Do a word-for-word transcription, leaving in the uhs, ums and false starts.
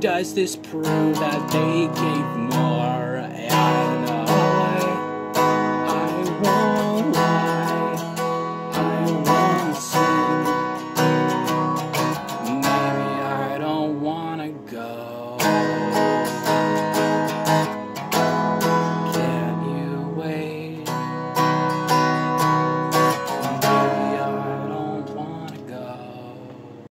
does this prove that they gave more?